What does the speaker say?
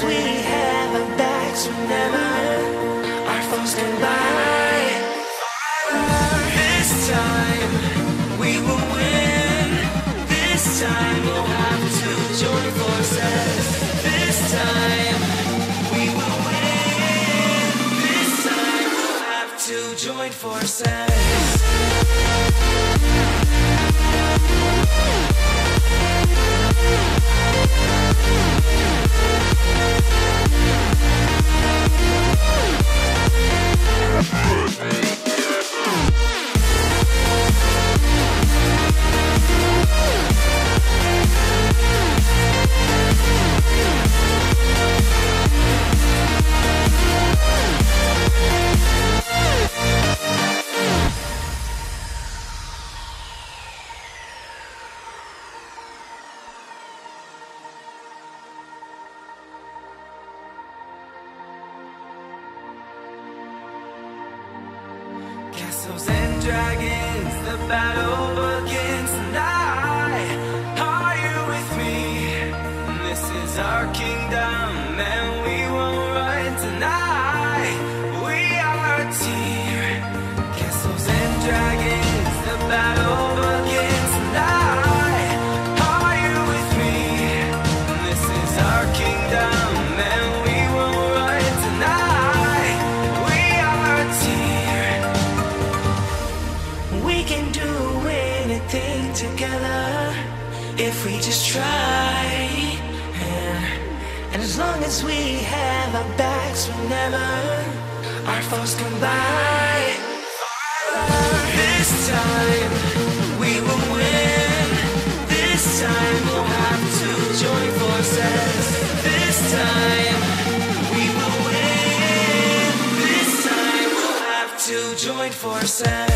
friends we have our backs whenever our foes collide. This time we will win. This time we'll have to join forces. This time we will win. This time we'll have to join forces. Castles and dragons, the battle begins, and are you with me? This is our kingdom, and we won't run tonight. We are a team. Castles and dragons, the battle begins, and are you with me? This is our kingdom, and we won't run tonight. We are a team. We can do anything together if we just try, yeah. And as long as we have our backs whenever our foes come by. This time we will win. This time we'll have to join forces. This time we will win. This time we'll have to join forces.